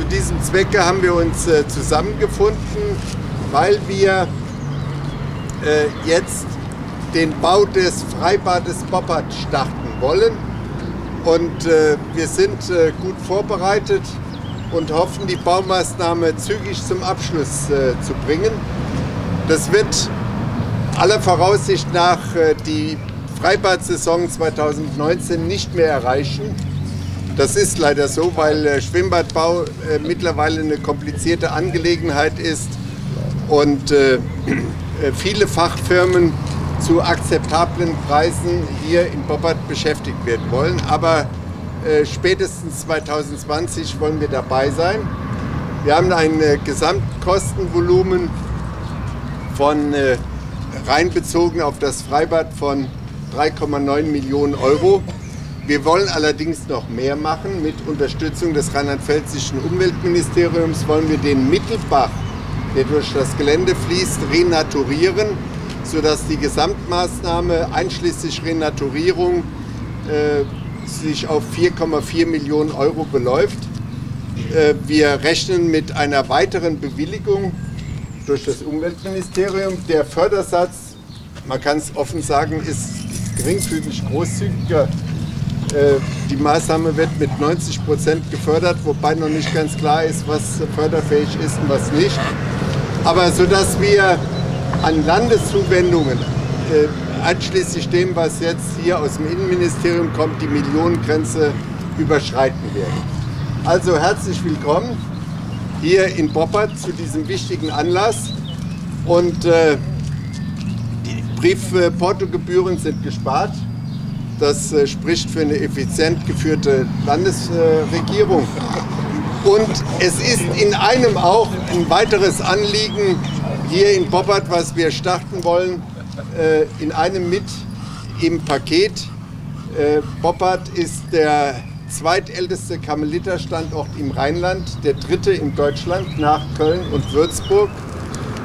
Zu diesem Zwecke haben wir uns zusammengefunden, weil wir jetzt den Bau des Freibades Boppard starten wollen. Und wir sind gut vorbereitet und hoffen, die Baumaßnahme zügig zum Abschluss zu bringen. Das wird aller Voraussicht nach die Freibad-Saison 2019 nicht mehr erreichen. Das ist leider so, weil Schwimmbadbau mittlerweile eine komplizierte Angelegenheit ist und viele Fachfirmen zu akzeptablen Preisen hier in Boppard beschäftigt werden wollen. Aber spätestens 2020 wollen wir dabei sein. Wir haben ein Gesamtkostenvolumen von reinbezogen auf das Freibad von 3,9 Millionen Euro. Wir wollen allerdings noch mehr machen. Mit Unterstützung des rheinland-pfälzischen Umweltministeriums wollen wir den Mittelbach, der durch das Gelände fließt, renaturieren, sodass die Gesamtmaßnahme einschließlich Renaturierung sich auf 4,4 Millionen Euro beläuft. Wir rechnen mit einer weiteren Bewilligung durch das Umweltministerium. Der Fördersatz, man kann es offen sagen, ist geringfügig großzügiger. Die Maßnahme wird mit 90% gefördert, wobei noch nicht ganz klar ist, was förderfähig ist und was nicht. Aber sodass wir an Landeszuwendungen, einschließlich dem, was jetzt hier aus dem Innenministerium kommt, die Millionengrenze überschreiten werden. Also herzlich willkommen hier in Boppard zu diesem wichtigen Anlass. Und die Briefportogebühren sind gespart. Das spricht für eine effizient geführte Landesregierung. Und es ist in einem auch ein weiteres Anliegen hier in Boppard, was wir starten wollen, in einem mit im Paket. Boppard ist der zweitälteste Karmeliterstandort im Rheinland, der dritte in Deutschland nach Köln und Würzburg.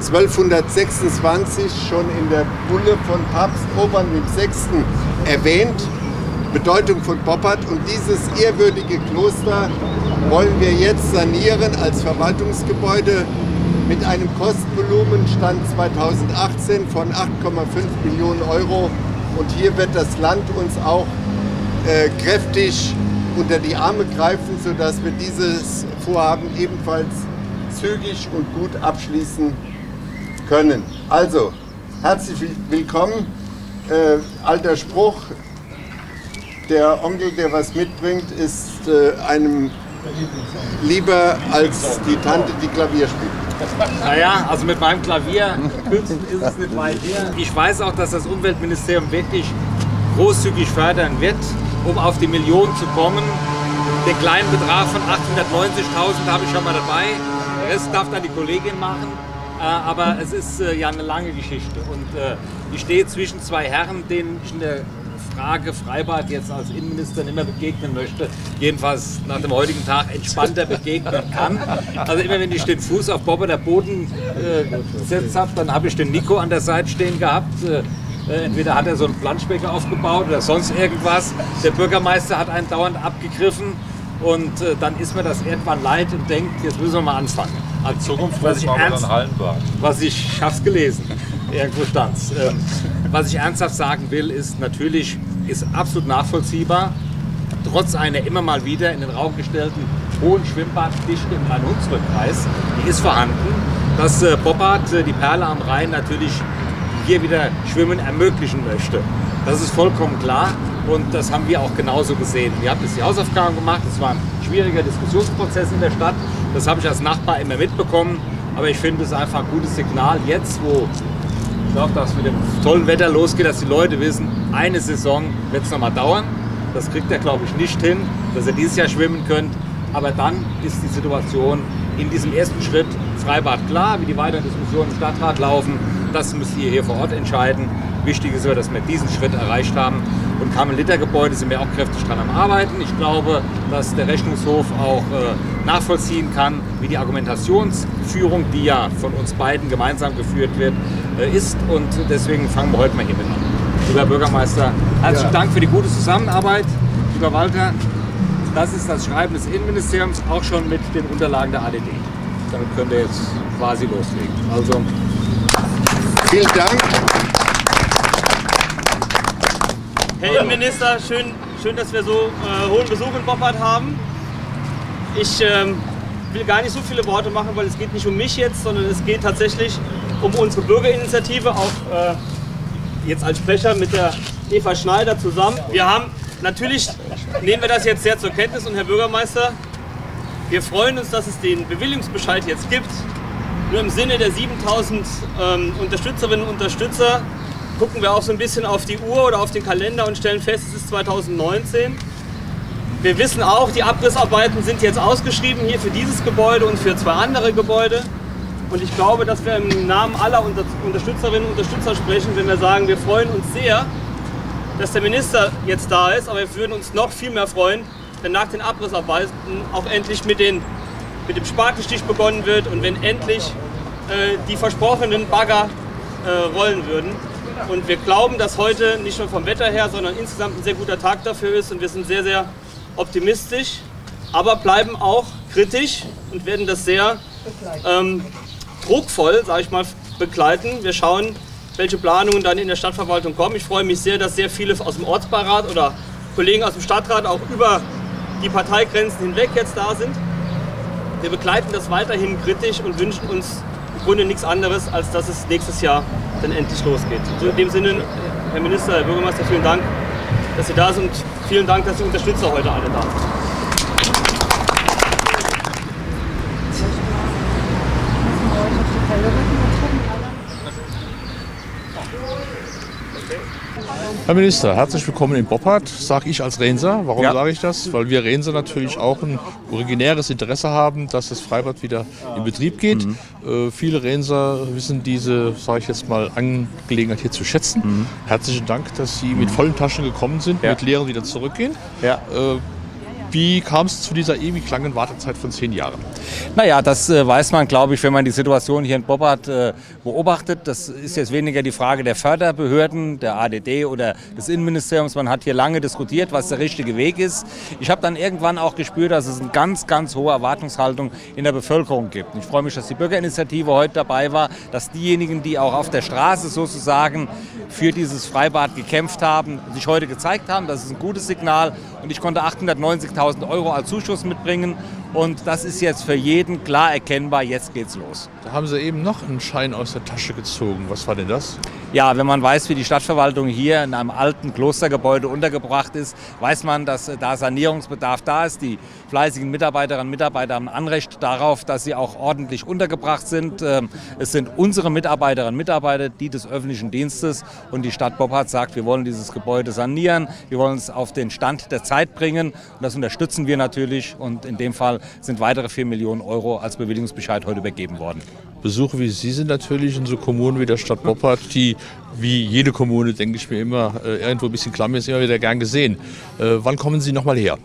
1226 schon in der Bulle von Papst Urban VI. Erwähnt, Bedeutung von Boppard, und dieses ehrwürdige Kloster wollen wir jetzt sanieren als Verwaltungsgebäude mit einem Kostenvolumen Stand 2018 von 8,5 Millionen Euro, und hier wird das Land uns auch kräftig unter die Arme greifen, sodass wir dieses Vorhaben ebenfalls zügig und gut abschließen können. Also, herzlich willkommen. Alter Spruch, der Onkel, der was mitbringt, ist einem lieber als die Tante, die Klavier spielt. Naja, also mit meinem Klavier künstlich ist es nicht weit her. Ich weiß auch, dass das Umweltministerium wirklich großzügig fördern wird, um auf die Million zu kommen. Den kleinen Betrag von 890.000 habe ich schon mal dabei. Den Rest darf dann die Kollegin machen. Aber es ist ja eine lange Geschichte, und ich stehe zwischen zwei Herren, denen ich in der Frage Freibad jetzt als Innenminister nicht mehr begegnen möchte, jedenfalls nach dem heutigen Tag entspannter begegnen kann. Also immer wenn ich den Fuß auf Bopparder Boden gesetzt habe, dann habe ich den Nico an der Seite stehen gehabt. Entweder hat er so einen Planschbecken aufgebaut oder sonst irgendwas. Der Bürgermeister hat einen dauernd abgegriffen. Und dann ist mir das irgendwann leid und denkt, jetzt müssen wir mal anfangen. An Zukunft, was ich hab's gelesen, irgendwo stand's. Was ich ernsthaft sagen will, ist, natürlich ist absolut nachvollziehbar, trotz einer immer mal wieder in den Raum gestellten hohen Schwimmbaddichte im Rhein-Hunsrück-Kreis, die ist vorhanden, dass Boppard, die Perle am Rhein, natürlich hier wieder Schwimmen ermöglichen möchte. Das ist vollkommen klar. Und das haben wir auch genauso gesehen. Wir haben jetzt die Hausaufgaben gemacht. Es war ein schwieriger Diskussionsprozess in der Stadt. Das habe ich als Nachbar immer mitbekommen. Aber ich finde es einfach ein gutes Signal jetzt, wo ich glaube, dass mit dem tollen Wetter losgeht, dass die Leute wissen, eine Saison wird es nochmal dauern. Das kriegt er, glaube ich, nicht hin, dass ihr dieses Jahr schwimmen könnt. Aber dann ist die Situation in diesem ersten Schritt Freibad klar. Wie die weiteren Diskussionen im Stadtrat laufen, das müsst ihr hier vor Ort entscheiden. Wichtig ist aber, dass wir diesen Schritt erreicht haben. Und Karmelitergebäude sind wir auch kräftig dran am Arbeiten. Ich glaube, dass der Rechnungshof auch nachvollziehen kann, wie die Argumentationsführung, die ja von uns beiden gemeinsam geführt wird, ist. Und deswegen fangen wir heute mal hier mit an. Lieber Bürgermeister, herzlichen Dank für die gute Zusammenarbeit. Lieber Walter, Das ist das Schreiben des Innenministeriums, auch schon mit den Unterlagen der ADD. Damit könnt ihr jetzt quasi loslegen. Also, vielen Dank. Herr Innenminister, schön, dass wir so hohen Besuch in Boppard haben. Ich will gar nicht so viele Worte machen, weil es geht nicht um mich jetzt, sondern es geht tatsächlich um unsere Bürgerinitiative, auch jetzt als Sprecher mit der Eva Schneider zusammen. Wir haben natürlich, nehmen wir das jetzt sehr zur Kenntnis, und Herr Bürgermeister, wir freuen uns, dass es den Bewilligungsbescheid jetzt gibt. Nur im Sinne der 7000 Unterstützerinnen und Unterstützer gucken wir auch so ein bisschen auf die Uhr oder auf den Kalender und stellen fest, es ist 2019. Wir wissen auch, die Abrissarbeiten sind jetzt ausgeschrieben, hier für dieses Gebäude und für zwei andere Gebäude. Und ich glaube, dass wir im Namen aller Unterstützerinnen und Unterstützer sprechen, wenn wir sagen, wir freuen uns sehr, dass der Minister jetzt da ist. Aber wir würden uns noch viel mehr freuen, wenn nach den Abrissarbeiten auch endlich mit dem Spatenstich begonnen wird und wenn endlich die versprochenen Bagger rollen würden. Und wir glauben, dass heute nicht nur vom Wetter her, sondern insgesamt ein sehr guter Tag dafür ist. Und wir sind sehr, sehr optimistisch, aber bleiben auch kritisch und werden das sehr druckvoll, sage ich mal, begleiten. Wir schauen, welche Planungen dann in der Stadtverwaltung kommen. Ich freue mich sehr, dass sehr viele aus dem Ortsbeirat oder Kollegen aus dem Stadtrat auch über die Parteigrenzen hinweg jetzt da sind. Wir begleiten das weiterhin kritisch und wünschen uns im Grunde nichts anderes, als dass es nächstes Jahr dann endlich losgeht. Also in dem Sinne, Herr Minister, Herr Bürgermeister, vielen Dank, dass Sie da sind. Vielen Dank, dass die Unterstützer heute alle da sind. Herr Minister, herzlich willkommen in Boppard, sage ich als Rhenser. Warum sage ich das? Weil wir Rhenser natürlich auch ein originäres Interesse haben, dass das Freibad wieder in Betrieb geht. Viele Rhenser wissen diese, sage ich jetzt mal, Angelegenheit hier zu schätzen. Herzlichen Dank, dass Sie mit vollen Taschen gekommen sind, mit leeren wieder zurückgehen. Wie kam es zu dieser ewig langen Wartezeit von 10 Jahren? Naja, das weiß man, glaube ich, wenn man die Situation hier in Boppard beobachtet. Das ist jetzt weniger die Frage der Förderbehörden, der ADD oder des Innenministeriums. Man hat hier lange diskutiert, was der richtige Weg ist. Ich habe dann irgendwann auch gespürt, dass es eine ganz, ganz hohe Erwartungshaltung in der Bevölkerung gibt. Und ich freue mich, dass die Bürgerinitiative heute dabei war, dass diejenigen, die auch auf der Straße sozusagen für dieses Freibad gekämpft haben, sich heute gezeigt haben. Das ist ein gutes Signal. Und ich konnte 890.000 € als Zuschuss mitbringen. Und das ist jetzt für jeden klar erkennbar, jetzt geht's los. Da haben Sie eben noch einen Schein aus der Tasche gezogen. Was war denn das? Ja, wenn man weiß, wie die Stadtverwaltung hier in einem alten Klostergebäude untergebracht ist, weiß man, dass da Sanierungsbedarf da ist. Die fleißigen Mitarbeiterinnen und Mitarbeiter haben Anrecht darauf, dass sie auch ordentlich untergebracht sind. Es sind unsere Mitarbeiterinnen und Mitarbeiter, die des öffentlichen Dienstes. Und die Stadt Boppard sagt, wir wollen dieses Gebäude sanieren, wir wollen es auf den Stand der Zeit bringen. Und das unterstützen wir natürlich. Und in dem Fall sind weitere 4 Millionen € als Bewilligungsbescheid heute übergeben worden. Besuche wie Sie sind natürlich in so Kommunen wie der Stadt Boppard, die wie jede Kommune, denke ich mir immer, irgendwo ein bisschen klamm ist, immer wieder gern gesehen. Wann kommen Sie nochmal her?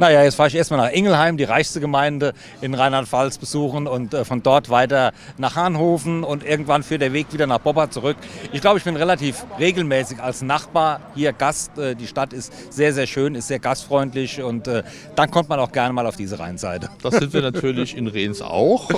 Naja, jetzt fahre ich erstmal nach Ingelheim, die reichste Gemeinde in Rheinland-Pfalz besuchen und von dort weiter nach Hahnhofen und irgendwann führt der Weg wieder nach Boppard zurück. Ich glaube, ich bin relativ regelmäßig als Nachbar hier Gast. Die Stadt ist sehr, sehr schön, ist sehr gastfreundlich und dann kommt man auch gerne mal auf diese Rheinseite. Das sind wir natürlich in Rhens auch.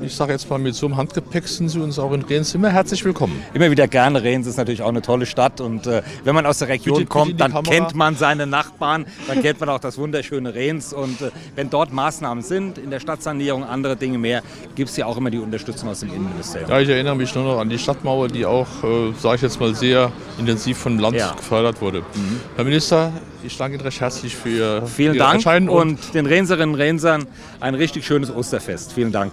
Ich sage jetzt mal, mit so einem Handgepäck sind Sie uns auch in Rhens immer herzlich willkommen. Immer wieder gerne. Rhens ist natürlich auch eine tolle Stadt. Und wenn man aus der Region kommt, dann kennt man seine Nachbarn, dann kennt man auch das wunderschöne Rhens. Und wenn dort Maßnahmen sind, in der Stadtsanierung, andere Dinge mehr, gibt es ja auch immer die Unterstützung aus dem Innenministerium. Ja, ich erinnere mich nur noch an die Stadtmauer, die auch, sage ich jetzt mal, sehr intensiv vom Land gefördert wurde. Herr Minister, ich danke Ihnen recht herzlich für Ihr Erscheinen. Vielen Dank und den Rhenserinnen und Rhensern ein richtig schönes Osterfest. Vielen Dank.